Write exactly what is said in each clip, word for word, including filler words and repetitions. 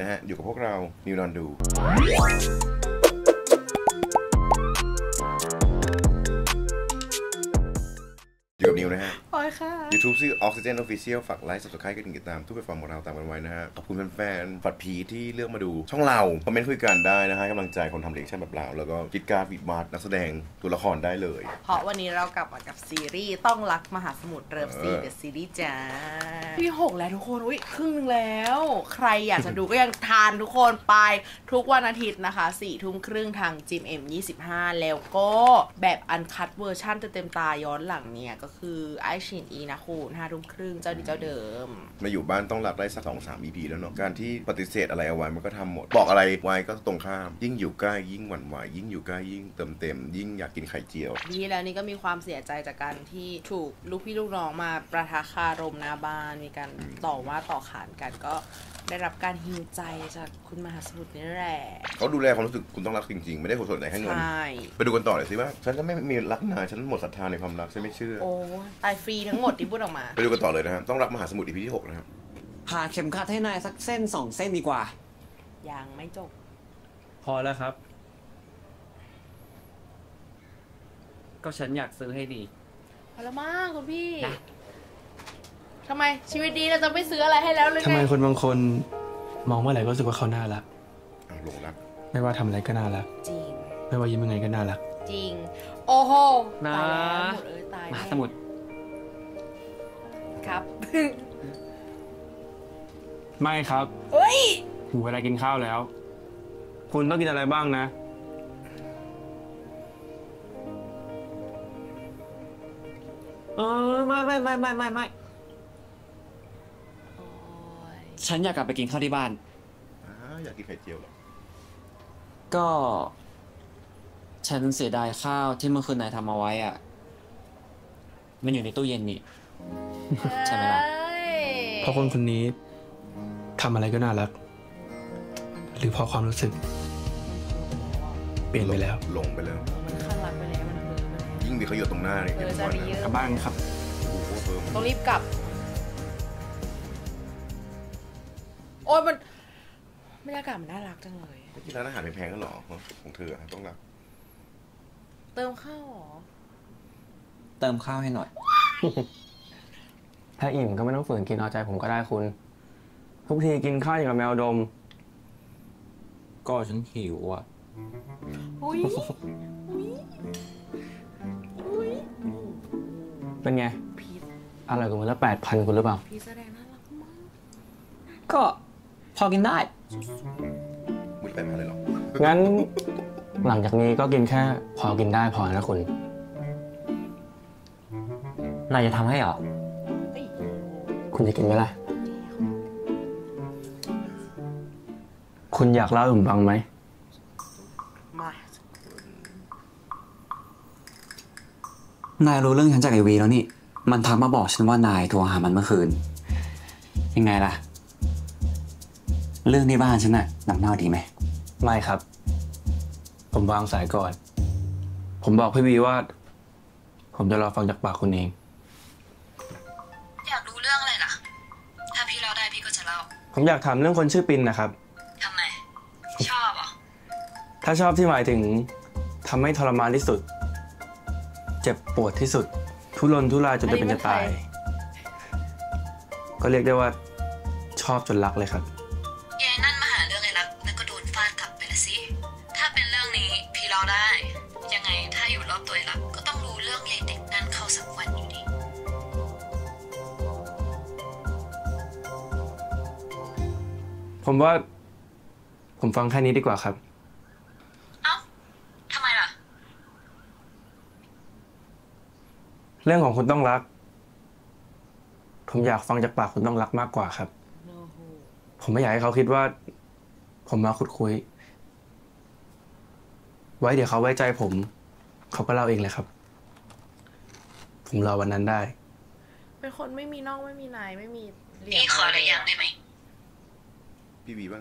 นะฮะอยู่กับพวกเรานิวนอนดูอยู่กับนิวนะฮะปอยค่ะ YouTube ชื่อ Oxygen Official ฝากไลค์ Subscribe กันติดตามทุกแพลตฟอร์มของเราตามกันไว้นะฮะขอบคุณแฟนๆฝัดผีที่เลือกมาดูช่องเราคอมเมนต์คุยกันได้นะฮะกำลังใจคนทำเรียกชั่นแบบเราแล้วก็จิตการวิบาทนักแสดงตัวละครได้เลยเพราะวันนี้เรากลับมากับซีรีส์ต้องรักมหาสมุทรเริ่มซีเดอะซีรีส์จ้าที่หกแล้วทุกคนอุ้ยครึ่งนึงแล้วใครอยากจะดูก็ยังทานทุกคนไปทุกวันอาทิตย์นะคะสี่ทุ่มครึ่งทางจิมเอ็มยี่สิบห้าแล้วก็แบบอันคัดเวอร์ชั่นเต็มตาย้อนหลังเนี่ยก็คือไอชินอีนะคุณห้าทุ่มครึ่งเจ้าดีเจ้าเดิมมาอยู่บ้านต้องหลับได้สักสองสามอีพีแล้วเนาะการที่ปฏิเสธอะไรเอาไว้มันก็ทำหมดบอกอะไรไว้ก็ตรงข้ามยิ่งอยู่ใกล้ยิ่งหวั่นไหวยิ่งอยู่ใกล้ยิ่งเติมเต็มยิ่งอยากกินไข่เจียวนี่แล้วนี่ก็มีความเสียใจจากการที่ถูกลูกพี่ลูกน้องมาประทะคารมหน้าบ้านมีการต่อว่าต่อขานกันก็ได้รับการฮีลใจจากคุณมหาสมุทรนี่แหละเขาดูแลความรู้สึกคุณต้องรักจริงๆไม่ได้โหดสนอะไรให้เงินไปดูกันต่อเลยสิว่าฉันจะไม่มีรักนายฉันหมดศรัทธาในความรักฉันไม่เชื่อโอ้ตายฟรีทั้งหมดที่พูดออกมาไปดูกันต่อเลยนะครับต้องรักมหาสมุทรอีพีที่หกนะครับผ่าเข็มขัดให้นายสักเส้นสองเส้นดีกว่ายังไม่จบพอแล้วครับก็ฉันอยากซื้อให้ดีพอแล้วมากคุณพี่ทำไมชีวิตดีเราจะไม่ซื้ออะไรให้แล้วเลยทำไมคนบางคนมองเมื่อไหร่ก็รู้สึกว่าเขาน่ารักหลงรักไม่ว่าทำอะไรก็น่ารักจริงไม่ว่ายิ้มยังไงก็น่ารักจริงโอ้โหตายแล้วหมดเลยตายมหาสมุทรครับไม่ครับเฮ้ยถึงเวลากินข้าวแล้วคุณต้องกินอะไรบ้างนะเออไม่ไม่ไม่ไม่ไม่ไม่ฉันอยากกลับไปกินข้าวที่บ้านอยากกินไข่เจียวเหรอก็ฉันเสียดายข้าวที่เมื่อคืนนายทำเอาไว้อ่ะมันอยู่ในตู้เย็นนี่ใช่ไหมล่ะเพราะคนคนนี้ทำอะไรก็น่ารักหรือเพราะความรู้สึกเปลี่ยนไปแล้วลงไปแล้วมันข้างรักไปแล้วมันยิ่งมีเขาอยู่ตรงหน้าเลยกลับบ้านครับต้องรีบกลับโอ้ยมันบรรยากาศมันน่ารักจังเลยไปกินร้านอาหารแพงๆกันหรอของเธอต้องรับเติมข้าวหรอเติมข้าวให้หน่อยถ้าอิ่มก็ไม่ต้องฝืนกินเอาใจผมก็ได้คุณทุกทีกินข้าวอย่างกับแมวดมก็ฉันหิวอ่ะเป็นไงอร่อยกว่ามื้อละแปดพันคุณหรือเปล่าก็พอกินได้ไม่เป็นอะไรหรอกงั้นหลังจากนี้ก็กินแค่พอกินได้พอนะคุณนายจะทำให้หรอคุณจะกินไหมล่ะคุณอยากเล่าให้ผมฟังไหมนายรู้เรื่องฉันจากไอวีแล้วนี่มันทักมาบอกฉันว่านายโทรหามันเมื่อคืนยังไงล่ะเรื่องในบ้านฉันน่ะน้ำเน่าดีไหมไม่ครับผมวางสายก่อนผมบอกพี่วีว่าผมจะรอฟังจากปากคุณเองอยากรู้เรื่องอะไรล่ะถ้าพี่เล่าได้พี่ก็จะเล่าผมอยากถามเรื่องคนชื่อปินนะครับทำไมชอบอ่ะถ้าชอบที่หมายถึงทำให้ทรมานที่สุดเจ็บปวดที่สุดทุรนทุรายจนจะเป็นจะตายก็เรียกได้ว่าชอบจนรักเลยครับผมว่าผมฟังแค่นี้ดีกว่าครับเอ้าทำไมล่ะเรื่องของคุณต้องรักผมอยากฟังจากปากคุณต้องรักมากกว่าครับ no. ผมไม่อยากให้เขาคิดว่าผมมาขุดคุยไว้เดี๋ยวเขาไว้ใจผมเขาก็เล่าเองเลยครับผมรอวันนั้นได้เป็นคนไม่มีน้องไม่มีนายไม่มีพี่ขออะไรอย่างได้ไหม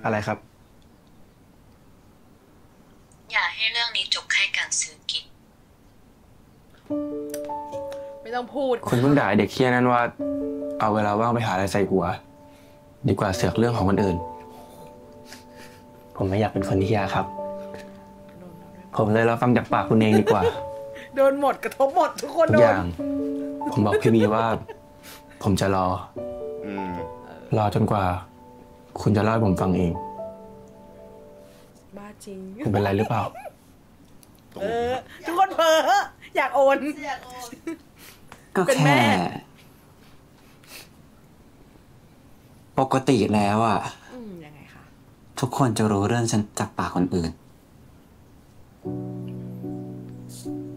อะไรครับอย่าให้เรื่องนี้จบแค่การซื้อกินไม่ต้องพูดคุณเพิ่งด่าเด็กเคี้ยนั่นว่าเอาเวลาว่างไปหาอะไรใส่หัวดีกว่าเสือกเรื่องของคนอื่น ผมไม่อยากเป็นคนที่ยากครับผมเลยเราฟังจากปากคุณเองดีกว่าโดนหมดกระทบหมดทุกคนโดนอย่างผมบอกพี่มีว่าผมจะรอรอจนกว่าคุณจะเล่าให้ผมฟังเองบ้าจริงคุณเป็นไรหรือเปล่าเออทุกคนเพ้ออยากโอนก็แค่ปกติแล้วอ่ะยังไงคะทุกคนจะรู้เรื่องฉันจากปากคนอื่น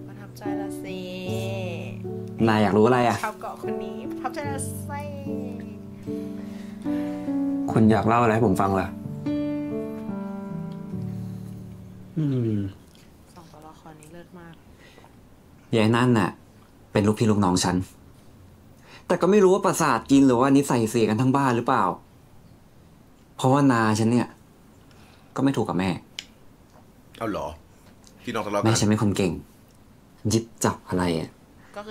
ประทับใจละสินายอยากรู้อะไรอ่ะชาวเกาะคนนี้ประทับใจละสิคุณอยากเล่าอะไรให้ผมฟังล่ะอืมสองตัวละครนี้เลิศมากยายนั่นน่ะเป็นลูกพี่ลูกน้องฉันแต่ก็ไม่รู้ว่าประสาทกินหรือว่านิสัยเสียกันทั้งบ้านหรือเปล่าเพราะว่านาฉันเนี่ยก็ไม่ถูกกับแม่เอาเหรอพี่น้องทะเลาะกันแม่ฉันไม่คนเก่งยิบจับอะไรอ่ะ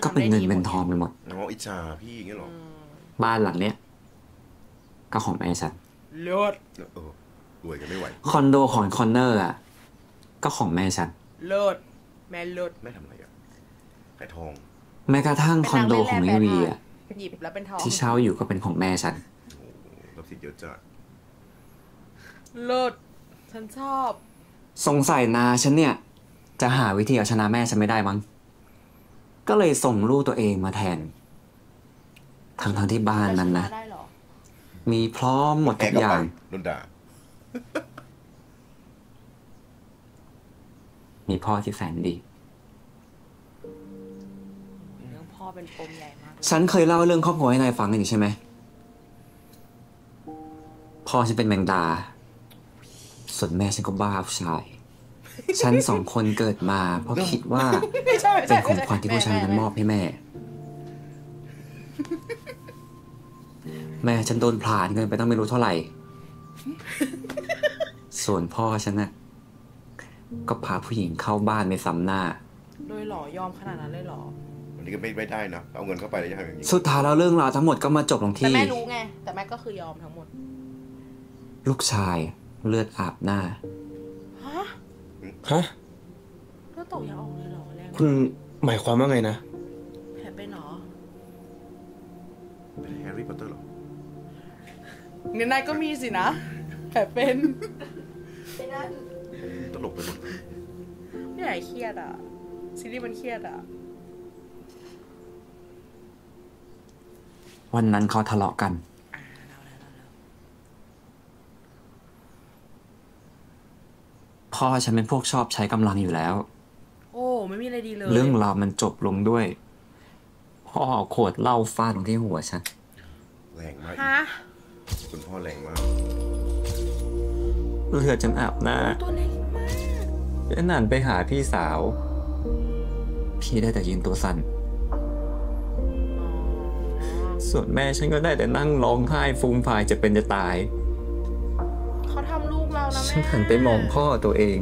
ก็เป็นเงินเป็นทองไปหมดน้องอิจฉาพี่อย่างเงี้ยหรอบ้านหลังเนี้ยก็ของแม่ฉันเลิศรวยกันไม่ไหวคอนโดของคอนเนอร์อ่ะก็ของแม่ฉันเลิศแม่เลิศแม่ทำอะไรอ่ะไก่ทองแม้กระทั่งคอนโดของนิวีอ่ะหยิบแล้วเป็นทองที่เช่าอยู่ก็เป็นของแม่ฉันรับสิทธิ์เยอะจ้ะเลิศฉันชอบสงสัยนาฉันเนี่ยจะหาวิธีเอาชนะแม่ฉันไม่ได้มั้งก็เลยส่งลูกตัวเองมาแทนทั้งทั้งที่บ้านนั้นนะมีพร้อมหมดทุกอย่างโดนด่ามีพ่อที่แสนดีเรื่องพ่อเป็นปมใหญ่มากฉันเคยเล่าเรื่องครอบครัวให้นายฟังอยู่ใช่ไหมพ่อฉันเป็นแมงดาส่วนแม่ฉันก็บ้าผู้ชายฉันสองคนเกิดมาเพราะคิดว่าเป็นของขวัญที่ผู้ชายนั้นมอบให้แม่แม่ฉันโดนผลาญเงินไปต้องไม่รู้เท่าไหร่ส่วนพ่อฉันน่ะก็พาผู้หญิงเข้าบ้านไปซ้ำหน้าเลยหรอยอมขนาดนั้นเลยหรอวันนี้ก็ไม่ได้นะเอาเงินเข้าไปแล้วจะทำอย่างนี้สุดท้ายแล้วเรื่องราวทั้งหมดก็มาจบลงที่แต่แม่รู้ไงแต่แม่ก็คือยอมทั้งหมดลูกชายเลือดอาบหน้าฮะฮะก็ตกยาออกเลยหรอแรงคุณหมายความว่าไงนะแผลเป็นหรอเป็นแฮร์รี่พอตเตอร์หรอเนี่ยนายก็มีสินะแผลเป็นไม่ได้ตลกไปหมดไม่ไหลเครียดอ่ะซีรีส์มันเครียดอ่ะวันนั้นเขาทะเลาะกันพ่อฉันเป็นพวกชอบใช้กำลังอยู่แล้วโอ้ไม่มีอะไรดีเลยเรื่องราวมันจบลงด้วยพ่อขวดเหล้าฟาดลงที่หัวฉันแรงมากฮะคุณพ่อแรงมากเลือดจนอาบหน้าฉันนั่นไปหาพี่สาวพี่ได้แต่ยืนตัวสั่นส่วนแม่ฉันก็ได้แต่นั่งร้องไห้ฟูมฟายจะเป็นจะตายเขาทำลูกเรานะแม่ฉันหันไปมองพ่อตัวเอง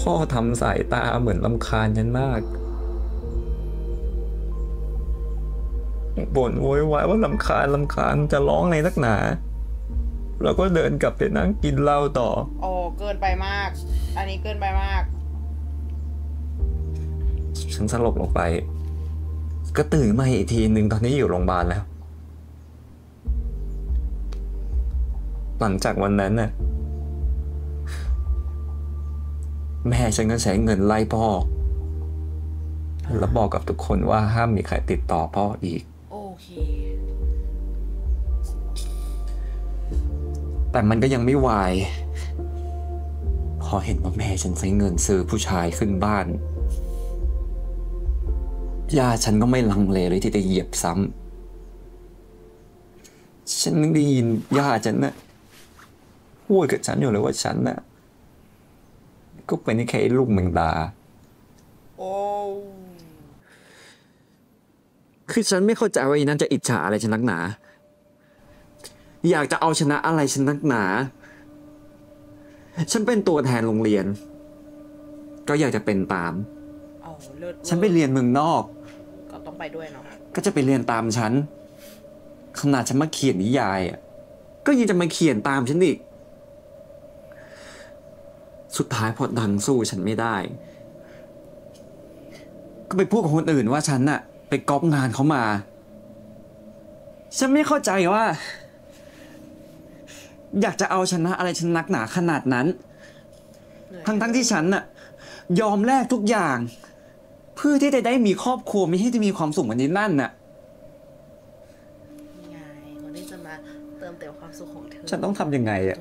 พ่อทำสายตาเหมือนรำคาญฉันมากบ่นโวยวายว่ารำคาญรำคาญจะร้องอะไรนักหนาเราก็เดินกลับไปนั่งกินเหล้าต่อโอ้เกินไปมากอันนี้เกินไปมากฉันสลบลงไปก็ตื่นมาอีกทีหนึ่งตอนนี้อยู่โรงพยาบาลแล้วหลังจากวันนั้นน่ะแม่ฉันก็ใช้เงินไล่พ่อแล้วบอกกับทุกคนว่าห้ามมีใครติดต่อพ่ออีกโอเคแต่มันก็ยังไม่วายพอเห็นว่าแม่ฉันใช้เงินซื้อผู้ชายขึ้นบ้านย่าฉันก็ไม่ลังเลเลยที่จะเหยียบซ้ำฉันได้ยินย่าฉันนะพูดกับฉันอยู่เลยว่าฉันนะก็เป็นแค่ลูกแมงดาโอ้คือฉันไม่เข้าใจว่าอีนั่นจะอิจฉาอะไรฉันนักหนาอยากจะเอาชนะอะไรฉันนักหนาฉันเป็นตัวแทนโรงเรียนก็อยากจะเป็นตามฉันไปเรียนเมืองนอกก็ต้องไปด้วยเนาะก็จะไปเรียนตามฉันขนาดฉันมาเขียนนิยายอ่ะ ก็ยังจะมาเขียนตามฉันอีกสุดท้ายพอดังสู้ฉันไม่ได้ก็ไปพูดกับคนอื่นว่าฉันน่ะไปก๊อปงานเขามาฉันไม่เข้าใจว่าอยากจะเอาชนะอะไรชนักหนาขนาดนั้นทั้งทั้งที่ฉันน่ะยอมแลกทุกอย่างเพื่อที่จะได้มีครอบครัวไม่ให้จะมีความสุขเหมือนนี้นั่นน่ะไงเราได้จะมาเติมเต็มความสุขของเธอฉันต้องทำยังไงอ่ะ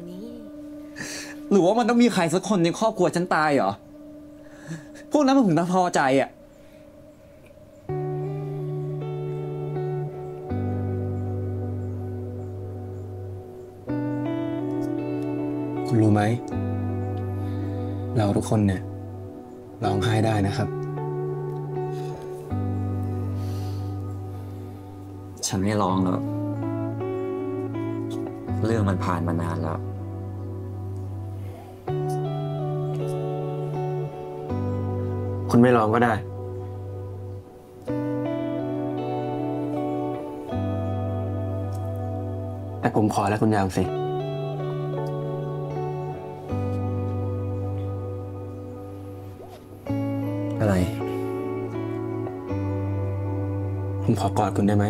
หรือว่ามันต้องมีใครสักคนในครอบครัวฉันตายเหรอพวกนั้นมันถึงจะพอใจอ่ะคุณรู้ไหมเราทุกคนเนี่ยร้องไห้ได้นะครับฉันไม่ร้องแล้วเรื่องมันผ่านมานานแล้วคุณไม่ร้องก็ได้แต่ผมขอแล้วคุณยามสิอะไรผมขอกอดคุณได้ไหม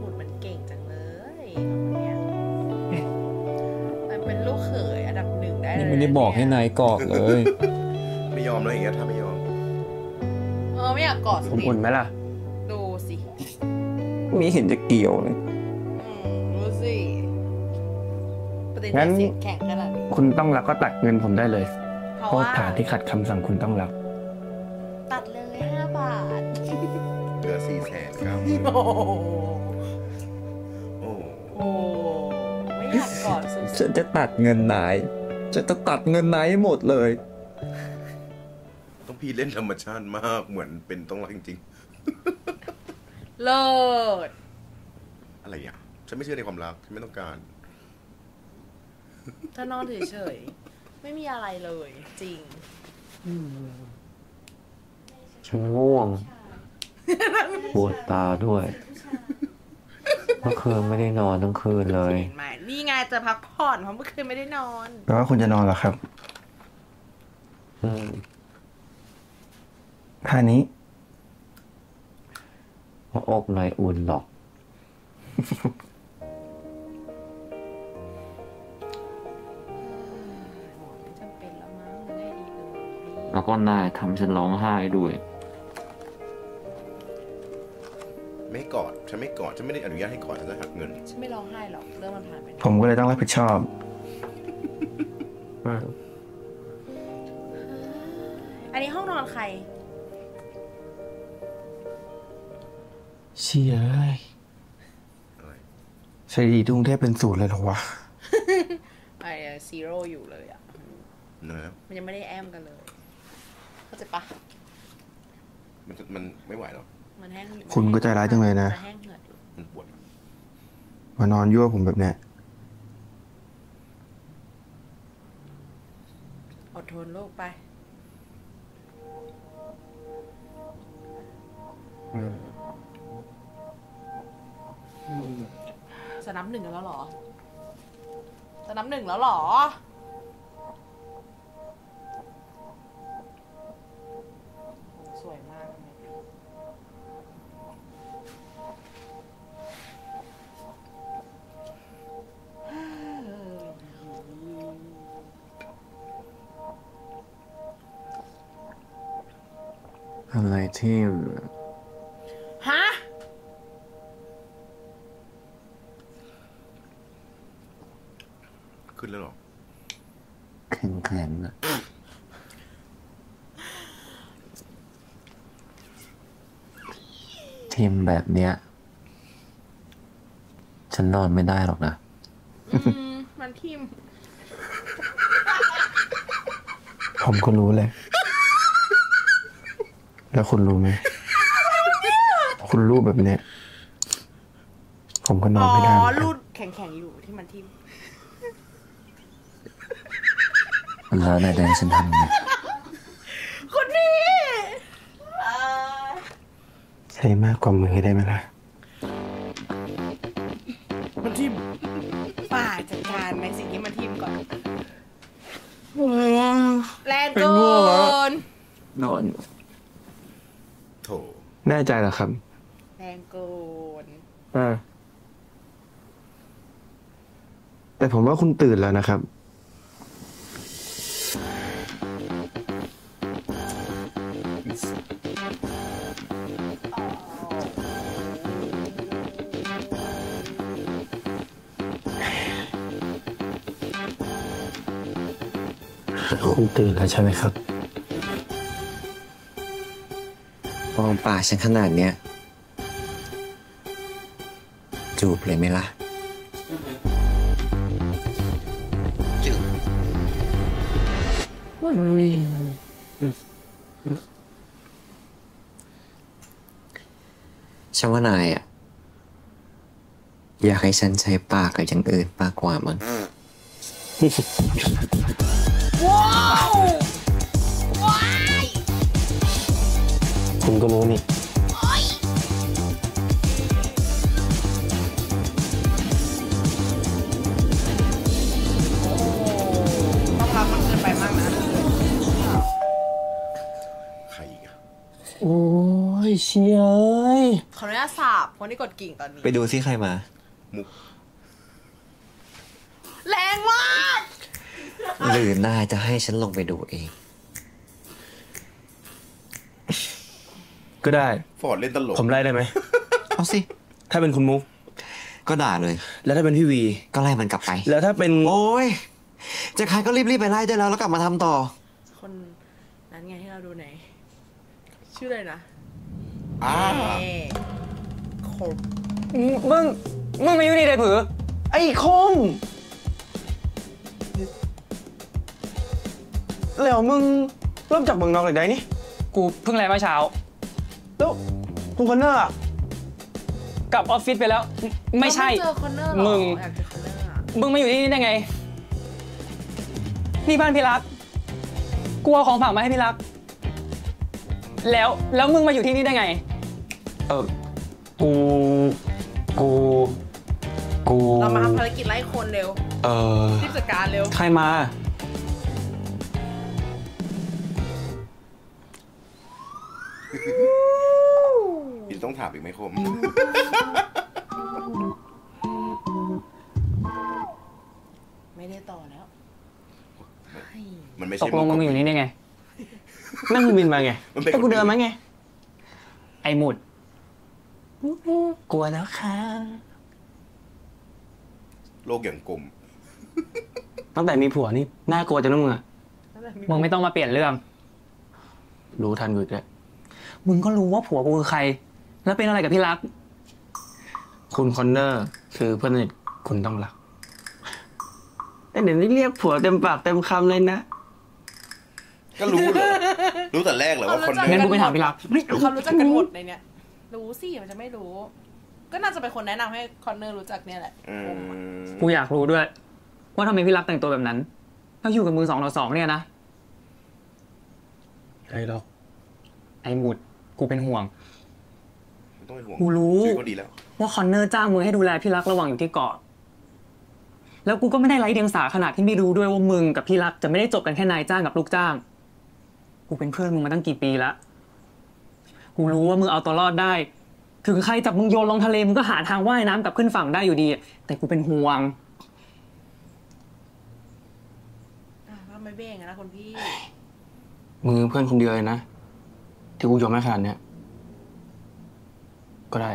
หมุดมันเก่งจังเลยมันเป็นลูกเขยอันดับหนึ่งได้เลยไม่ได้บอกให้นายกอดเลยไม่ยอมเลยอย่างเงี้ยถ้าไม่ยอมเออไม่อยากกอดผมอุ่นไหมล่ะดูสิมีเห็นจะเกี่ยวเลยดูสิงั้นคุณต้องรับก็ตัดเงินผมได้เลยเพราะฐานที่ขัดคำสั่งคุณต้องรับตัดเลยห้าบาทเหลือสี่แสนครับโอ้โหไม่อยากกอดฉันจะตัดเงินนายจะต้องตัดเงินนายให้หมดเลยต้องพี่เล่นธรรมชาติมากเหมือนเป็นต้องรักจริงๆเลิศอะไรอ่ะฉันไม่เชื่อในความรักฉันไม่ต้องการถ้านอนเฉยๆไม่มีอะไรเลยจริงฉันง่วงปวดตาด้วยเมื่อคืนไม่ได้นอนทั้งคืนเลยนี่ไงจะพักผ่อนเพราะเมื่อคืนไม่ได้นอนแล้วคุณจะนอนเหรอครับท่านี้อกหน่อยอุ่นหรอกแล้วก็นายทำฉันร้องไห้ด้วยไม่กอดฉันไม่กอดฉันไม่ได้อนุญาตให้กอดฉันจะหักเงินฉันไม่ร้องไห้หรอกเรื่องมันผ่านไปผมก็เลยต้องรับผิดชอบอันนี้ห้องนอนใครเชี่ยอะไรสถิติกรุงเทพเป็นศูนย์เลยหรอวะไอ้ซีโร่อยู่เลยอ่ะมันยังไม่ได้แอมกันเลยเข้าใจปะมันมันไม่ไหวหรอกมันแห้งคุณก็ใจร้ายจังเลยนะมันปวดมานอนยั่วผมแบบเนี้ยอดทนลูกไปจะนับหนึ่งแล้วหรอจะนับหนึ่งแล้วหรอสวยมากอะไรที่ฮะขึ้นแล้วหรอแข็งๆนะทิมแบบเนี้ยฉันนอนไม่ได้หรอกนะมันทิมผมก็รู้เลยแล้วคุณรู้ไหมคุณรูปแบบเนี้ยผมก็นอนไม่ได้อ๋อรูปแข็งๆอยู่ที่มันทิมแล้วนายแดงฉันทำไงคนนี้ ใช้มากกว่ามือได้ไหมล่ะมันทิ่มป่าจัดการในสิ่งที่มันทิ่มก่อนแลนโกนนอนโถแน่ใจเหรอครับแลนโกนอ่าแต่ผมว่าคุณตื่นแล้วนะครับคุณตื่นแล้วใช่ไหมครับมองป่าฉันขนาดเนี้ยจูบเลยไหมล่ะฉันว่านายอ่ะอยากให้ฉันใช้ปากกับอย่างอื่นมากกว่ามั้งว้าวว้ายคุณก็รู้นี่ต้องรักมันเกินไปมากนะใครอีกอะโอ้ยเชี่ยเอ้ยขออนุญาตสาบคนที่กดกิ่งตอนนี้ไปดูซิใครมามุกแรงมากหรือนายจะให้ฉันลงไปดูเองก็ได้ฟอร์ดเล่นตลกผมไล่ได้ไหมเอาสิถ้าเป็นคุณมุกก็ด่าเลยแล้วถ้าเป็นพี่วีก็ไล่มันกลับไปแล้วถ้าเป็นโอ้ยจะใครก็รีบๆไปไล่ได้แล้วแล้วกลับมาทำต่อคนนั้นไงให้เราดูไหนชื่ออะไรนะอ้าคมมึงมึงมาอยู่นี่ได้เผือไอ้คมแล้วมึงเริ่มจากเมืองนอกเลยได้นี่กูเพิ่งไลน์เมื่อเช้าแล้วคุณคอนเนอร์กลับออฟฟิศไปแล้วไม่ใช่มึงมึงมาอยู่ที่นี่ได้ไงนี่บ้านพี่รักกูเอาของฝากมาให้พี่รักแล้วแล้วมึงมาอยู่ที่นี่ได้ไงเออกูกูกูเรามาทำภารกิจไล่คนเร็วเออรีบจัดการเร็วใครมาอินต้องถามอีกไหมคมไม่ได้ต่อแล้วมันไม่ใช่ตกลงมึงอยู่นี่ได้ไงนั่งบินมาไงแต่กูเดินมาไงไอหมุดกลัวแล้วค่ะโลกอย่างกลมตั้งแต่มีผัวนี่น่ากลัวจังนะมึงอะมึงไม่ต้องมาเปลี่ยนเรื่องรู้ทันกูอีกแล้วมึงก็รู้ว่าผัวกูคือใครแล้วเป็นอะไรกับพี่รักคุณคอนเนอร์คือเพื่อนสนิทคุณต้องรักแต่เดี๋ยวนี้เรียกผัวเต็มปากเต็มคำเลยนะก็รู้เหรอรู้แต่แรกเหรอว่าคนนั้นกูไปถามพี่รักเขารู้จักกันหมดในเนี้ยรู้สิมันจะไม่รู้ก็น่าจะเป็นคนแนะนำให้คอนเนอร์รู้จักเนี่ยแหละกูอยากรู้ด้วยว่าทำไมพี่รักแต่งตัวแบบนั้นแล้วอยู่กับมือสองต่อสองเนี่ยนะใช่หรอกไอ้หมุดกูเป็นห่วงกูรู้ว่าคอนเนอร์จ้างมึงให้ดูแลพี่รักระหว่างอยู่ที่เกาะแล้วกูก็ไม่ได้ไร้เดียงสาขนาดที่ไม่รู้ด้วยว่ามึงกับพี่รักจะไม่ได้จบกันแค่นายจ้างกับลูกจ้างกูเป็นเพื่อนมึงมาตั้งกี่ปีแล้วกูรู้ว่ามึงเอาตัวรอดได้ถึงใครจับมึงโยนลงทะเลมึงก็หาทางว่ายน้ำกลับขึ้นฝั่งได้อยู่ดีแต่กูเป็นห่วงว่าไม่เบ้งนะคนพี่มึงเพื่อนคนเดียวเลยนะที่กูยอมให้ขนาดเนี้ยก็ได้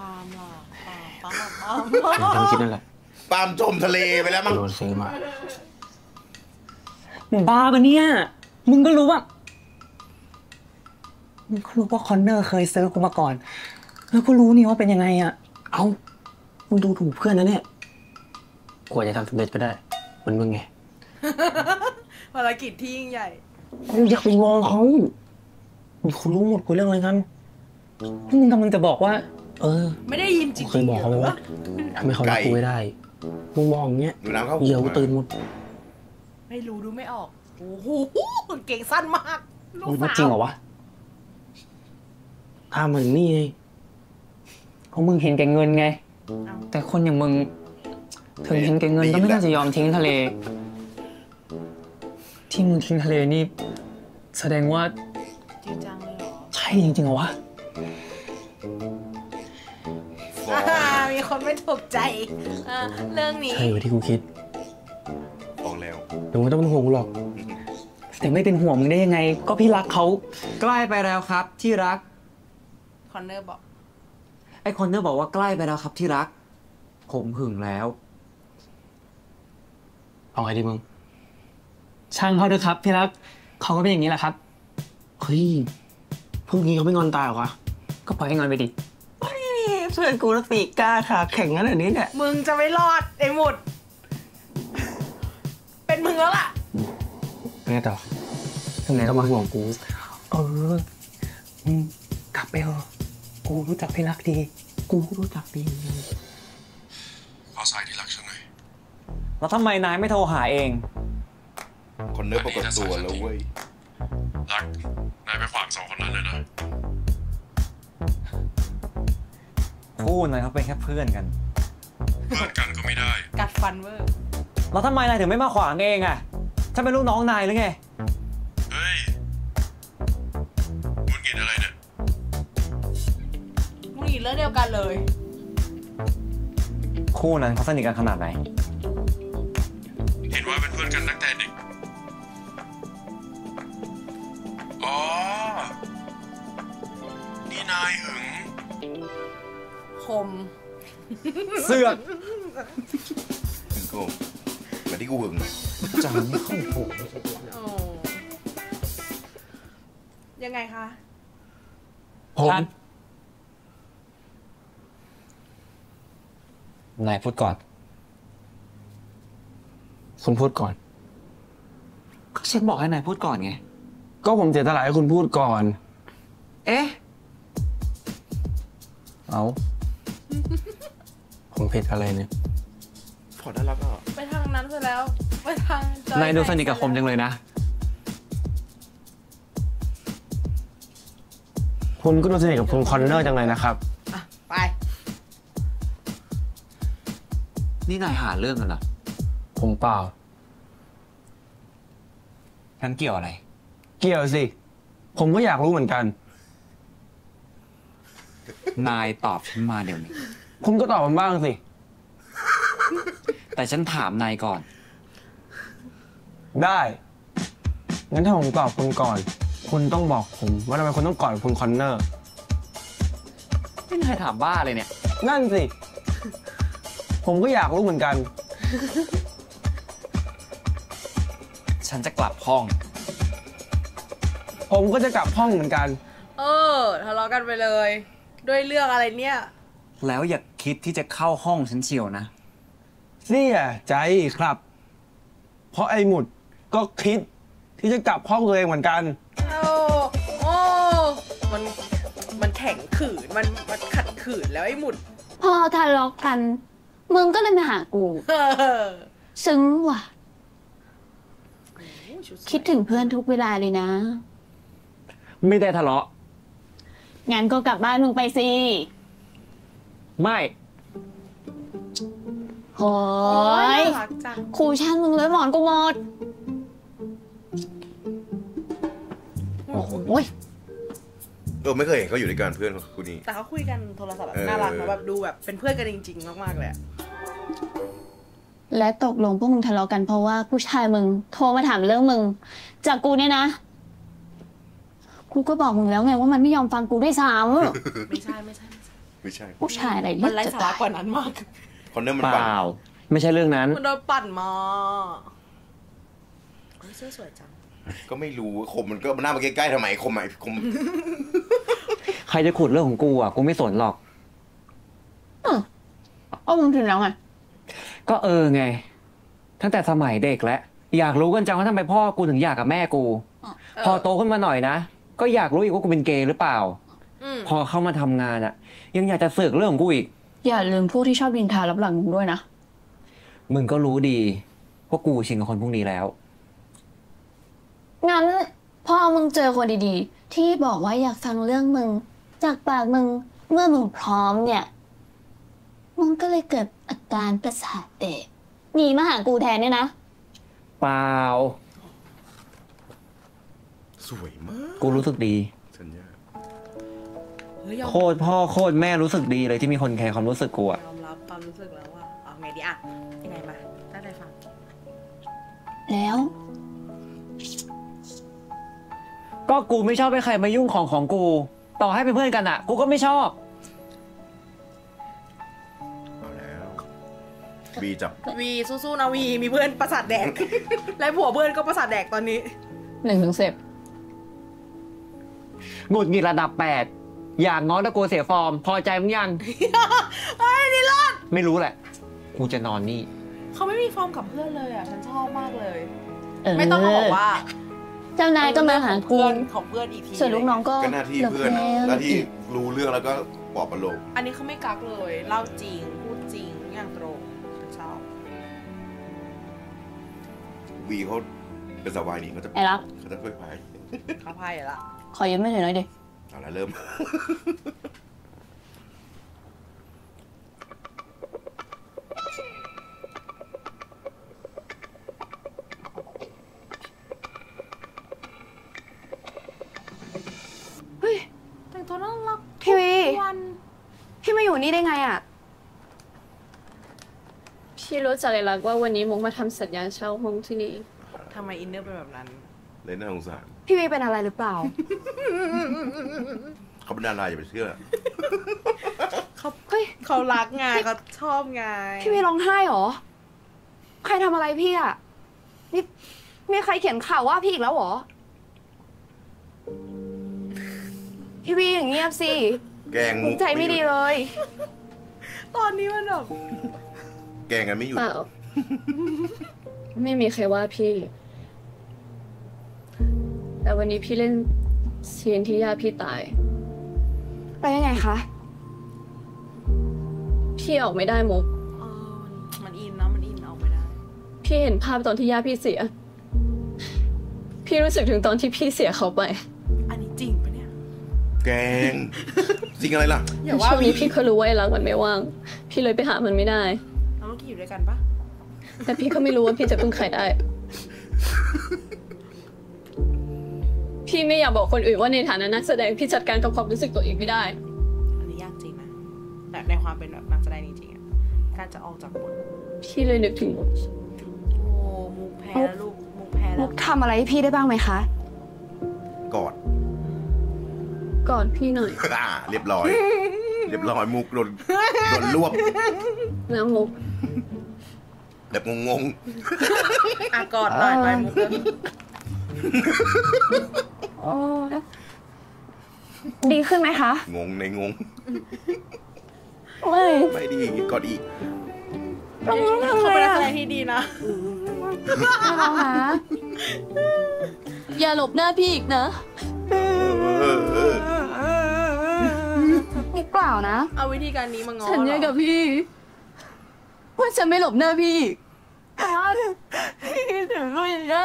ปาล์มหรอปาล์มปาล์มปาล์มทั้งคิดนั่นแหละปาล์มจมทะเลไปแล้วมั้งโดนซื้อมามึงบ้าปะเนี่ยมึงก็รู้ว่ามึงก็รู้ว่าคอนเนอร์เคยเซิร์ฟกูมาก่อนแล้วก็รู้นี่ว่าเป็นยังไงอ่ะเอามึงดูถูกเพื่อนนะเนี่ยกลัวจะทำสำเร็จก็ได้เหมือนมึงไงภารกิจที่ยิ่งใหญ่กูอยากไปมองเขากูรู้หมดกูเรื่องอะไรกันมึงกำลังจะบอกว่าเออไม่ได้ยินจริงเคยบอกเขาว่าทำไมเขารักกูไม่ได้มึงมองอย่างเงี้ยเดี๋ยวตื่นหมดไม่รู้ดูไม่ออกโอ้โหเก่งสั้นมากลูกสาวจริงเหรอวะ ทำเหมือนนี่เพราะมึงเห็นแก่เงินไงแต่คนอย่างมึงถึงเห็นแก่เงินก็ไม่น่าจะยอมทิ้งทะเลที่มึงทิ้งทะเลนี่แสดงว่าจริงจังเลยเหรอใช่จริงๆเหรอวะมีคนไม่ถูกใจเรื่องนี้ใช่อยู่ที่กูคิดบอกแล้วเดี๋ยวมึงต้องเป็นห่วงกูหรอกแต่ไม่เป็นห่วงมึงได้ยังไงก็พี่รักเขาใกล้ไปแล้วครับที่รักคอนเนอร์บอกไอ้คอนเนอร์บอกว่าใกล้ไปแล้วครับที่รักผมหึงแล้วเอาไงดีมึงช่างเขาด้วยครับพี่รักเขาก็เป็นอย่างนี้แหละครับเฮ้ยพวกนี้เขาไม่งอนตายหรอวะก็ปล่อยให้งอนไปดิเพื่อนกูรักปีกล้าถากแข่งกันแบบนี้เนี่ยมึงจะไม่รอดไอ้หมุดเป็นมึงแล้วล่ะเป็นไงต่อทำไมต้องมาห่วงกูเออกลับไปเถอะกูรู้จักพี่รักดีกูรู้จักดีขอสายที่รักฉันหน่อยแล้วทำไมนายไม่โทรหาเองคนเนื้อปรากฏตัวแล้วเว้ยรักนายไปขวางสองคนนั้นเลยนะพูดนะเขาเป็นแค่เพื่อนกันเพื่อนกันก็ไม่ได้กัดฟันเวอร์แล้วทำไมนายถึงไม่มาขวางเองอ่ะถ้าเป็นลูกน้องนายหรือไงเฮ้ยมุนกินอะไรเนี่ยมุนกินเรื่องเดียวกันเลยคู่นั้นเขาสนิทกันขนาดไหนเห็นว่าเป็นเพื่อนกันตั้งแต่เด็กอ๋อนี่นายหึงเสือกถึงกูแบบที่กูหึงจังไม่เข้าหูยังไงคะผมนายพูดก่อนผมพูดก่อนก็ฉันบอกให้นายพูดก่อนไงก็ผมเจตนาให้คุณพูดก่อนเอ๊ะเอาผมผิดอะไรเนี่ยขอได้รับแล้วไปทางนั้นซะแล้วไปทางนายดูสนิทกับคมจังเลยนะคุณก็ดูสนิทกับคุณคอนเนอร์จังเลยนะครับอ่ะไปนี่นายหาเรื่องกันเหรอผมเปล่างั้นเกี่ยวอะไรเกี่ยวสิผมก็อยากรู้เหมือนกันนายตอบฉันมาเดี๋ยวนี้คุณก็ตอบผมบ้างสิแต่ฉันถามนายก่อนได้งั้นถ้าผมตอบคุณก่อนคุณต้องบอกผมว่าทำไมคุณต้องกอดคุณคอนเนอร์ไม่นายถามบ้าเลยเนี่ยนั่นสิผมก็อยากรู้เหมือนกันฉันจะกลับห้องผมก็จะกลับห้องเหมือนกันเออทะเลาะกันไปเลยด้วยเรื่องอะไรเนี่ยแล้วอย่าคิดที่จะเข้าห้องฉันเชียวนะเสียใจครับเพราะไอ้หมุดก็คิดที่จะกลับห้องตัวเองเหมือนกันโอ้โอ้มันมันแข็งขืนมันมันขัดขืนแล้วไอ้หมุดพอทะเลาะกันมึงก็เลยมาหากูซึ้งว่ะคิดถึงเพื่อนทุกเวลาเลยนะไม่ได้ทะเลาะงั้นก็กลับบ้านมึงไปสิไม่โอ้ยครูช่างมึงเลยหมอนกูหมดโอ้ยเออไม่เคยเห็นเขาอยู่ด้วยกันเพื่อนคู่นี้แต่เขาคุยกันโทรศัพท์แบบน่ารักแบบดูแบบเป็นเพื่อนกันจริงๆมากๆเลยและตกลงพวกมึงทะเลาะกันเพราะว่าผู้ชายมึงโทรมาถามเรื่องมึงจากกูเนี่ยนะกูก็บอกมึงแล้วไงว่ามันไม่ยอมฟังกูด้วยซ้ำไม่ใช่ไม่ใช่ไม่ใช่ผู้ชายอะไรมันไร้สาระกว่านั้นมากคอนเนอร์มันเปล่าไม่ใช่เรื่องนั้นมันโดนปั่นมาเสื้อสวยจังก็ไม่รู้คมมันก็มาหน้ามาใกล้ๆทำไมคมไอ้คมใครจะขุดเรื่องของกูอ่ะกูไม่สนหรอกอ๋อมึงถึงแล้วไงก็เออไงตั้งแต่สมัยเด็กแล้วอยากรู้กันจังว่าทำไมพ่อกูถึงอยากกับแม่กูพอโตขึ้นมาหน่อยนะก็อยากรู้อีกว่ากูเป็นเกย์หรือเปล่าพอเข้ามาทำงานอะยังอยากจะเสือกเรื่องกูอีกอย่าลืมพวกที่ชอบดินทารับหลังมึงด้วยนะมึงก็รู้ดีว่ากูชินกับคนพวกนี้แล้วงั้นพอมึงเจอคนดีๆที่บอกว่าอยากฟังเรื่องมึง จากปากมึงเมื่อมึงพร้อมเนี่ยมึงก็เลยเกิดอาการประสาทแดกหนีมาหากูแทนเนี่ยนะเปล่าสวยมากกูรู้สึกดีโคตรพ่อโคตรแม่รู้สึกดีเลยที่มีคนแคร์ความรู้สึกกูอะยอมรับความรู้สึกแล้วว่าเอาไงดีอะยังไงมาได้เลยฟังแล้วก็กูไม่ชอบให้ใครมายุ่งของของกูต่อให้เป็นเพื่อนกันอะกูก็ไม่ชอบเอาแล้ววีจับวีสู้ๆนะวีมีเพื่อนประสาทแดกและผัวเพื่อนก็ประสาทแดกตอนนี้หนึ่งถึงสิบหงุดหงิดระดับแปดอย่างง้อตะโกเสียฟอร์มพอใจมึงยังเฮ้ยนี่รอดไม่รู้แหละกูจะนอนนี่เขาไม่มีฟอร์มกับเพื่อนเลยอ่ะฉันชอบมากเลยไม่ต้องมาบอกว่าเจ้านายก็มาหาเพื่อนของเพื่อนอีกทีส่วนลูกน้องก็หน้าที่เพื่อนหน้าที่รู้เรื่องแล้วก็ปลอบประโลมอันนี้เขาไม่กักเลยเล่าจริงพูดจริงอย่างตรงเช้าวีเขาเป็นสาววายนี่เขาจะเขาจะค่อยพายเขาพายละขอยืมไม่หน่อยดิเอาละเริ่มเฮ้ยแต่งตัวน่ารักพี่วีพี่มาอยู่นี่ได้ไงอ่ะพี่รู้จักเลยล่ะว่าวันนี้มุกมาทำสัญญาเช่าห้องที่นี่ทำไมอินเนอร์เป็นแบบนั้นเลยน่าสงสารพี่วีเป็นอะไรหรือเปล่าเขาเป็นดาราอย่าไปเชื่อเขาเฮ้ยเขารักไงเขาชอบไงพี่วีร้องไห้หรอใครทำอะไรพี่อ่ะนี่มีใครเขียนข่าวว่าพี่อีกแล้วหรอพี่วีอย่างเงียบสิแกงมุกใจไม่ดีเลยตอนนี้มันแบบแกงกันไม่อยู่ไม่มีใครว่าพี่แต่วันนี้พี่เล่นซีนที่ย่าพี่ตายไปยังไงคะพี่ออกไม่ได้มุกมันอินนะมันอินออกไม่ได้พี่เห็นภาพตอนที่ย่าพี่เสียพี่รู้สึกถึงตอนที่พี่เสียเขาไปอันนี้จริงปะเนี่ยแกงจริงอะไรล่ะช่วงนี้พี่เขารู้ว่ารักมันไม่ว่างพี่เลยไปหามันไม่ได้เราต้องอยู่ด้วยกันปะแต่พี่ก็ไม่รู้ว่าพี่จะพึ่งใครได้พี่ไม่อยากบอกคนอื่นว่าในฐานะนักแสดงพี่จัดการกับความรู้สึกตัวเองไม่ได้อันนี้ยากจริงนะแบบในความเป็นแบบนักแสดงจริงๆการจะออกจากบทพี่เลยนึกถึงโอ้มุกแพ้แล้วลูกมุกแพ้แล้วมุกทำอะไรให้พี่ได้บ้างไหมคะกอดกอดพี่หน่อยเรียบร้อยเรียบร้อยมุกโดนโดนรวบนะมุกแบบงงๆอะกอดหน่อยไปมุกดีขึ้นไหมคะงงในงงไม่ไม่ดีกอดอีกเขาเป็นอะไรที่ดีนะอย่าหลบหน้าพี่อีกนะนี่เปล่านะเอาวิธีการนี้มางอฉันเนี่ยกับพี่ว่าฉันไม่หลบหน้าพี่อีกพี่ถึงรู้อย่างนี้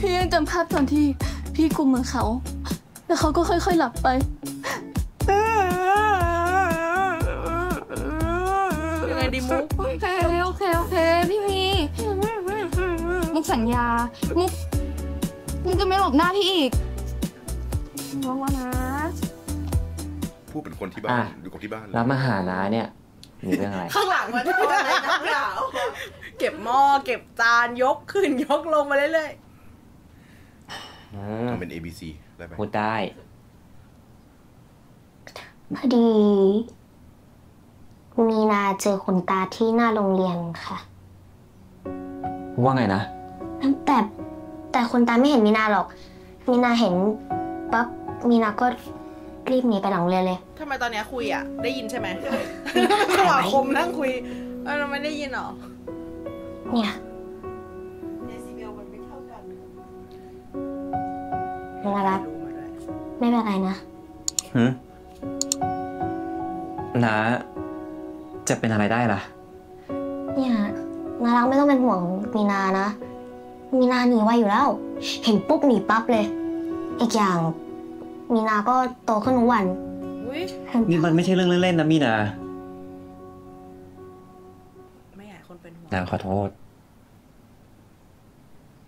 พี่ยังจำภาพตอนที่พี่กุมมือเขาแล้วเขาก็ค่อยๆหลับไปยังไงดีมุกโอเคโอเคโอเคพี่พีมุกสัญญามุกมุกจะไม่หลบหน้าพี่อีกร้องว่านะพูดเป็นคนที่บ้านอยู่กับที่บ้านแล้วมาหาน้าเนี่ยมีเรื่องอะไรข้างหลังมันเป็นอะไรนักหนาวเก็บหม้อเก็บจานยกขึ้นยกลงมาเรื่อยๆทำเป็น เอ บี ซี ได้ไหมพูดได้พอดีมีนาเจอคุณตาที่หน้าโรงเรียนค่ะว่าไงนะแต่แต่คุณตาไม่เห็นมีนาหรอกมีนาเห็นปั๊บมีนาก็รีบหนีไปหลังเรียนเลยทำไมตอนนี้คุยอ่ะได้ยินใช่ไหมระหว่างคมนั่งคุยเออเราไม่ได้ยินหรอเนี่ยเดซิเบลมันไม่เท่ากันน่ารักไม่เป็นไรนะหืมน้าจะเป็นอะไรได้ล่ะเนี่ยน่ารักไม่ต้องเป็นห่วงมีนานะมีนาหนีไวอยู่แล้วเห็นปุ๊บหนีปั๊บเลยอีกอย่าง มีนาก็โตขึ้นทุกวันนี่มันไม่ใช่เรื่องเล่นๆนะมีนาไม่อยากคนเป็นห่วงนาขอโทษ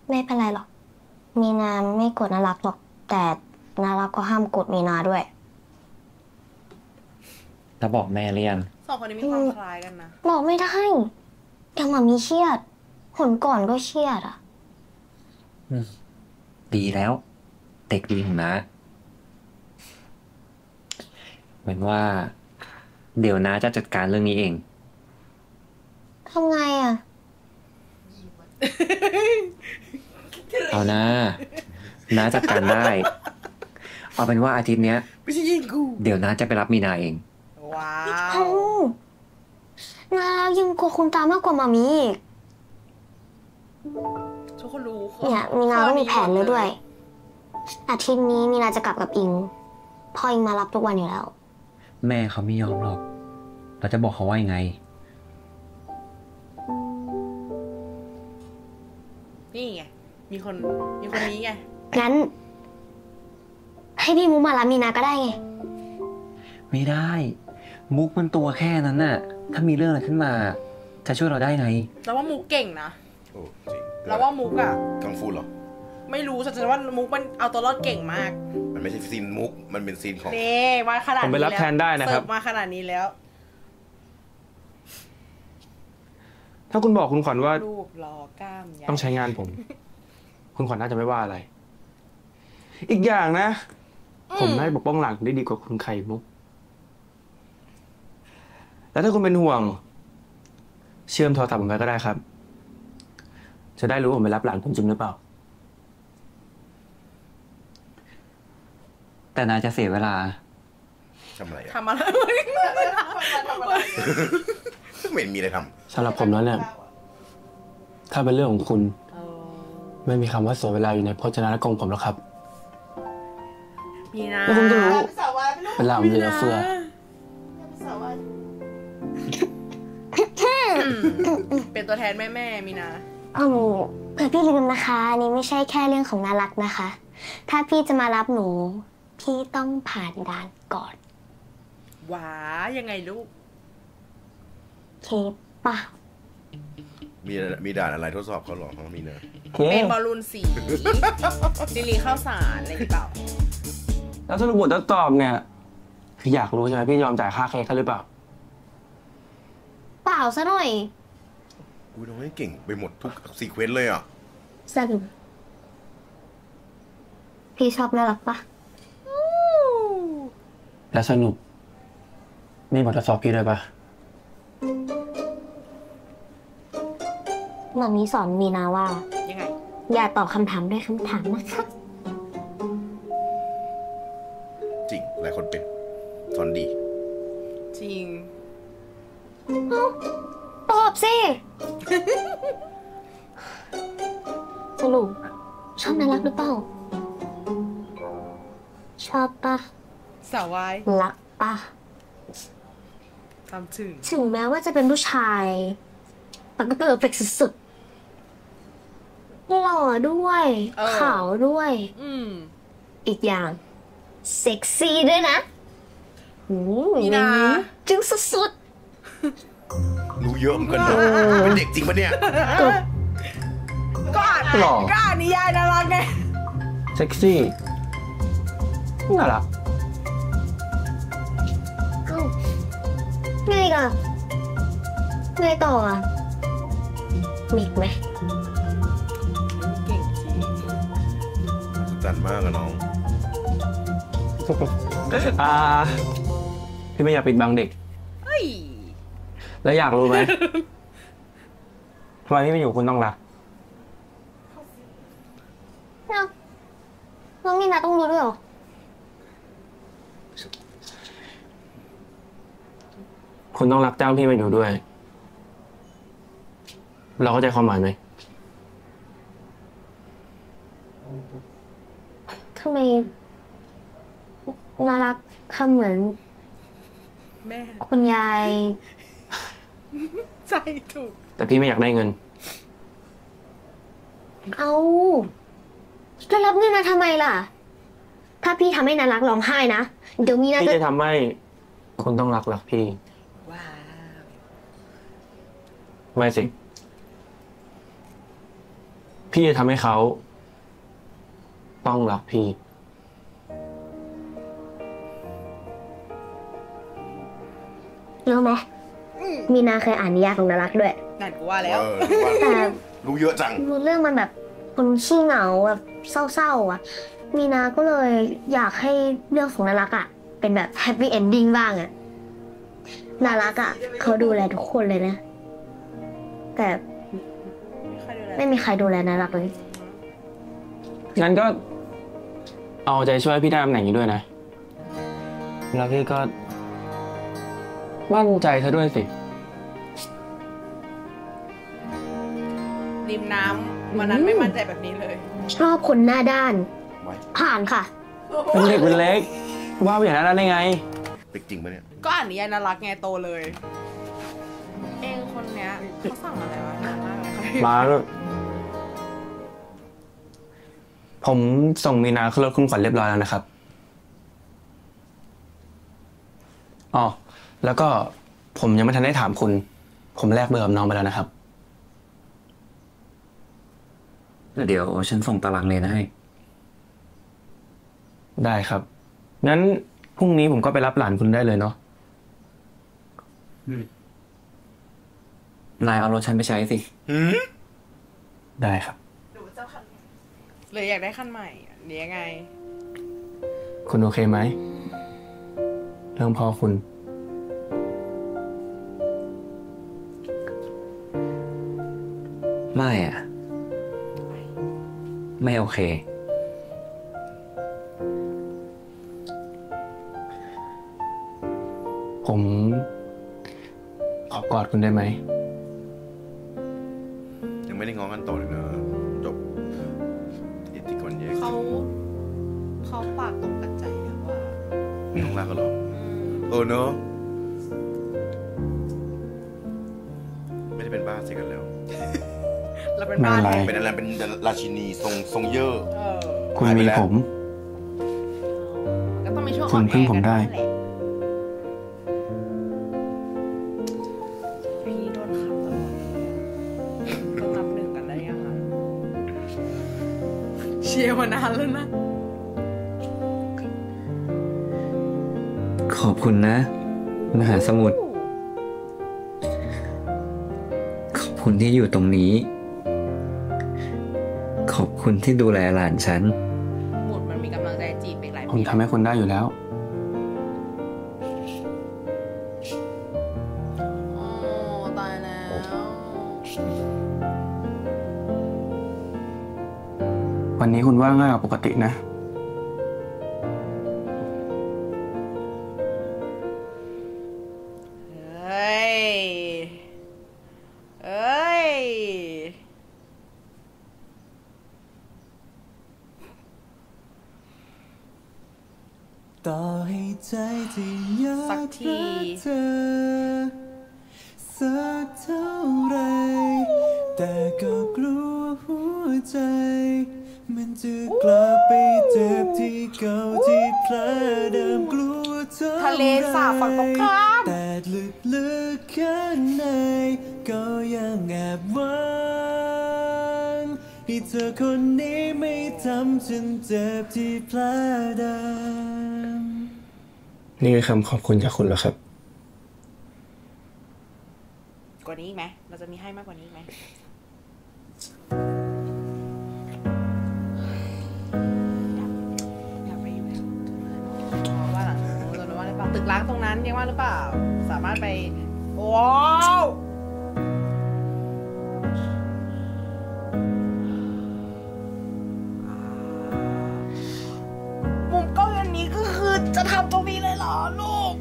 ไม่เป็นไรหรอกมีนาไม่กดน่ารักหรอกแต่น่ารักก็ห้ามกดมีนาด้วยถ้าบอกแม่เรียนสองคนนี้มีความคล้ายกันนะบอกไม่ได้แต่หม่ามีเครียดผลก่อนก็เครียดอ่ะดีแล้วเด็กดีของน้าเหมือนว่าเดี๋ยวน้าจะจัดการเรื่องนี้เองทำไงอ่ะเอานะน้าจัดการได้เอาเป็นว่าอาทิตย์เนี้ยเดี๋ยวน้าจะไปรับมีนาเองว้าวน้ายังกลัวคุณตามากกว่ามามีอีกทุกคนรู้เนี่ยมีนาก็มีแผนเลยด้วยอาทิตย์นี้มีนาจะกลับกับอิงพ่ออิงมารับทุกวันอยู่แล้วแม่เขาไม่ยอมหรอกเราจะบอกเขาว่ายังไงนี่ไงมีคนมีคนนี้ไงงั้นให้พี่มุกมารับมีนาก็ได้ไงไม่ได้มุกมันตัวแค่นั้นน่ะถ้ามีเรื่องอะไรขึ้นมาจะช่วยเราได้ไงแต่ว่ามุกเก่งนะแล้วว่ามุกอะกังฟูเหรอไม่รู้แต่ว่ามุกมันเอาตัวรอดเก่งมากมันไม่ใช่ซีนมุกมันเป็นซีนของนี่มาขนาดนี้แล้วผมไปรับแทนได้นะครับมาขนาดนี้แล้วถ้าคุณบอกคุณขวัญว่ารูปรอกล้ามใหญ่ต้องใช้งานผมคุณขวัญน่าจะไม่ว่าอะไรอีกอย่างนะผมได้ปกป้องหลังได้ดีกว่าคุณไข่มุกแล้วถ้าคุณเป็นห่วงเชื่อมโทรศัพท์ผมไปก็ได้ครับจะได้รู้ผมไปรับหลานคุณจริงหรือเปล่าแต่นาจะเสียเวลาทำอะไรทำอะไรไม่มีอะไรทำสำหรับผมแล้วเนี่ยถ้าเป็นเรื่องของคุณไม่มีคำว่าเสียเวลาอยู่ในพจนานุกรมผมแล้วครับมีนาแล้วคุณก็รู้เป็นหลานมีนาเฟื่อเป็นตัวแทนแม่แม่มีนาอ๋อเผื่อพี่ลืมนะคะอันนี้ไม่ใช่แค่เรื่องของน่ารักนะคะถ้าพี่จะมารับหนูพี่ต้องผ่านด่านก่อนว้ายังไงลูกเคป่ะมีมีด่านอะไรทดสอบเขาหรอเขามีเนอะเป็นบอลลูนสีดิลีข้าวสารอะไรเปล่าแล้วสรุปบททดสอบเนี่ยคืออยากรู้ใช่ไหมพี่ยอมจ่ายค่าเค้กหรือเปล่าเปล่าซะหน่อยอุ้ยน้องเก่งไปหมดทุกซีเควนต์เลยอ่ะแซ่บพี่ชอบน่ารักปะแล้วสนุกมีบททดสอบพี่ด้วยปะหม่ามีสอนมีนาว่ายังไงอย่าตอบคำถามด้วยคำถามนะคะจริงหลายคนเป็นสอนดีจริงตอบสิสรุปชอบน่ารักหรือเปล่าชอบปะสาววายรักปะตามถึงถึงแม้ว่าจะเป็นผู้ชายแต่ก็เกิดเฟกสุดๆหล่อด้วยขาวด้วยอีกอย่างเซ็กซี่ด้วยนะนี่นะจึงสุดรู้เยอะเหมือนกันเป็นเด็กจริงปะเนี่ยก็อ่านก็อ่านนิยายน่ารักไงเซ็กซี่น่ารักไงกะไงต่ออ่ะมิกไหมเก่งจริงจัดมากอะน้องอ่าพี่ไม่อยากปิดบังเด็กแล้วอยากรู้ไหมทำไมพี่ไม่อยู่คุณต้องรักน้องน้องมีนาต้องรู้ด้วยเหรอคุณต้องรักจ้างพี่มาอยู่ด้วยเราเข้าใจความหมายไหมทำไมน่ารักคำเหมือนแม่คุณยายใจถูกแต่พี่ไม่อยากได้เงินเอาจะรับเงินมาทำไมล่ะท ถ้าพี่ทำให้นารักร้องไห้นะเดี๋ยวมีนาพี่จะทำให้คนต้องรักรักพี่ว้าวไม่สิพี่จะทำให้เขาต้องรักพี่รู้ไหมมีนาเคยอ่านนิยายของนารักด้วยงานกูว่าแล้วแต่รู้เยอะจังรู้เรื่องมันแบบคนขี้เหงาแบบเศร้าๆอ่ะมีนาก็เลยอยากให้เรื่องของนารักอ่ะเป็นแบบแฮปปี้เอนดิ้งบ้างอ่ะนารักอ่ะเขาดูแลทุกคนเลยนะแต่ไม่มีใครดูแลนารักเลยงั้นก็เอาใจช่วยพี่ได้ตำแหน่งนี้ด้วยนะแล้วพี่ก็มั่นใจเธอด้วยสิริมน้ำวันนั้นไม่มั่นใจแบบนี้เลยชอบคนหน้าด้านผ่านค่ะเป็นเด็กเป็นเล็กว่าอย่างนั้นได้ไงเด็กจริงปะเนี่ยก็อ่านนิยายน่ารักไงโตเลยเองคนเนี้ยเขาสั่งอะไรวะนานมากเลยค่ะมาแล้วผมส่งมีนาขึ้นรถคุณขวัญเรียบร้อยแล้วนะครับอ๋อแล้วก็ผมยังไม่ทันได้ถามคุณผมแลกเบอร์กับน้องไปแล้วนะครับเดี๋ยวฉันส่งตารางเรียนให้ได้ครับงั้นพรุ่งนี้ผมก็ไปรับหลานคุณได้เลยเนาะนายเอารถฉันไปใช้สิได้ครับหรืออยากได้คันใหม่เดี๋ยวยังไงคุณโอเคไหมเรื่องพ่อคุณไม่อ่ะไม่โอเคผมขอกอดคุณได้ไหมยังไม่ได้ง้อกันต่อเลยนะจบอิทธิกรเยอะเขาเขาปากตรงกันใจอะว่าน้องรักกันหรอโอ้เนอะไม่ได้เป็นบ้าใช่กันแล้วเราเป็นบ้านเป็นอะไรเป็นราชินีทรงทรงเยอะคุณมีผมคุณพึ่งผมได้เชียร์มานานแล้วนะขอบคุณนะมหาสมุทรขอบคุณที่อยู่ตรงนี้ขอบคุณที่ดูแลหลานฉันหมดมันมีกำลังใจจีบอีกหลายผมทำให้คนได้อยู่แล้วอ๋อตายแล้ววันนี้คุณว่าง่ายกว่าปกตินะเอ้ยเอ้ยต่อให้ใจที่อยากรักเธอสักเท่าไรแต่ก็กลัวหัวใจมันจะกลับไปเจ็บที่เก่าที่แผลเดิมกลัวเธอทะเลสาบฝั่งตรงข้ามแต่ลึกๆข้างในก็ยังแอบหวังให้เธอคนนี้ไม่ทำฉันเจ็บที่แผลเดิมนี่คือคำขอบคุณจากคุณแล้วครับกว่านี้อีกไหมเราจะมีให้มากกว่านี้อีกไหมตึกล้างตรงนั้นยังว่าหรือเปล่าสามารถไปว้าวมุมกล้องอันนี้ก็คือจะทำตรงนี้เลยเหรอลูก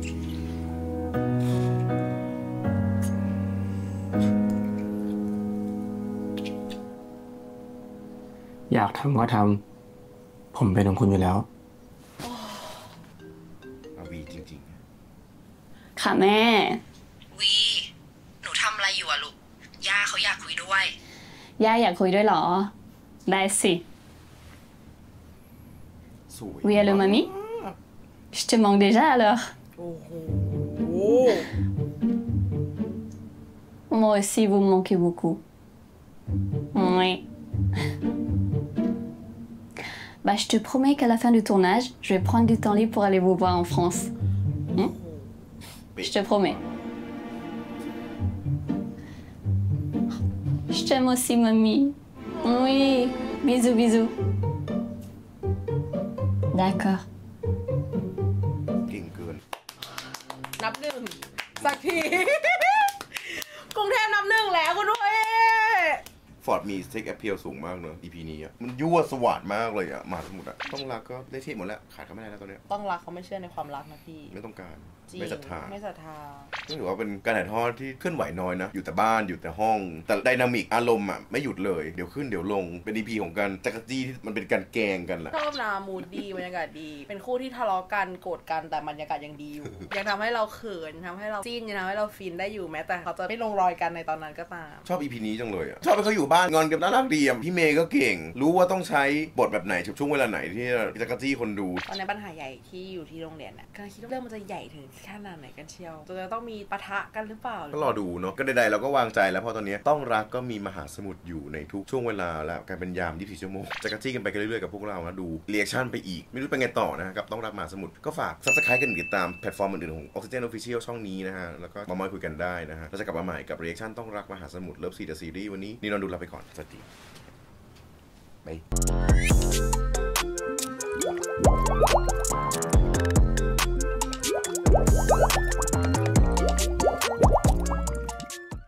อยากทำก็ทำผมเป็นของคุณอยู่แล้วค่ะแม่วีหนูทำอะไรอยู่อะลูกย่าเขาอยากคุยด้วยย่าอยากคุยด้วยเหรอได้สิ Oui, allô, mamie? Je te manque déjà, alors. Oh, oh. Moi aussi, vous me manquez beaucoup. Oui. Bah, je te promets qu'à la fin du tournage, je vais prendre du temps libre pour aller vous voir en France. Hein? Oui. Je te promets. Je t'aime aussi, mamie. Oui. Bisous, bisous. D'accord. นับหนึ่งสักที กรุงเทพนับหนึ่งแล้วคุณด้วยฟอร์ดมีเซ็กแอพเพียลสูงมากเนอะ อี พี นี้อ่ะมันยั่วสวัสดมากเลยอ่ะมาสมุดอ่ะต้องรักก็ได้ที่หมดแล้วขาดเขาไม่ได้แล้วตอนนี้ต้องรักเขาไม่เชื่อในความรักนะพี่ไม่ต้องการไม่ศรัทธาไม่ศรัทธาซึ่งถือว่าเป็นการถ่ายทอดที่เคลื่อนไหวน้อยนะอยู่แต่บ้านอยู่แต่ห้องแต่ไดนามิกอารมณ์อ่ะไม่หยุดเลยเดี๋ยวขึ้นเดี๋ยวลงเป็น อี พี ของการจักรจี้ที่มันเป็นการแกงกันแหละชอบนะมูดดีบรรยากาศดีเป็นคู่ที่ทะเลาะกันโกรธกันแต่บรรยากาศยังดีอยู่ยังทำให้เราเขินทำให้เราจิ้นยังทำให้เราฟินได้อยู่แม้แต่เขาจะไม่ลงรอยกันในตอนนั้นก็ตามชอบ อี พี นี้จังเลยอ่ะชอบเขาอยู่บ้านงอนกันน่ารักดีอ่ะพี่เมย์ก็เก่งรู้ว่าต้องใช้บทแบบไหนช่วงเวลาไหนที่จักรจี้คนดูตอนนั้นปัญหาใหญ่ที่อยู่ที่โรงเรียนอ่ะก็คิดว่าเรื่องมันจะใหญ่ถึงขนาดไหนกันเชียวจะต้องมีปะทะกันหรือเปล่าก็รอดูเนาะก็ใดๆเราก็วางใจแล้วเพราะตอนนี้ต้องรักก็มีมหาสมุทรอยู่ในทุกช่วงเวลาแล้วการเป็นยามยี่สิบสี่ชั่วโมงจะกระจี้กันไปกันเรื่อยๆกับพวกเรานะดูเรีแอคชั่นไปอีกไม่รู้เป็นไงต่อนะครับต้องรักมหาสมุทรก็ฝาก Subscribe กันติดตามแพลตฟอร์มอื่นๆของ Oxygen Official ช่องนี้นะฮะแล้วก็มาม่อยคุยกันได้นะฮะเราจะกลับมาใหม่กับเรีแอคชั่นต้องรักมหาสมุทรเลิฟซีเดอะซีรีส์วันนี้นี่นอนดูลาไปก่อนสวัสดีบาย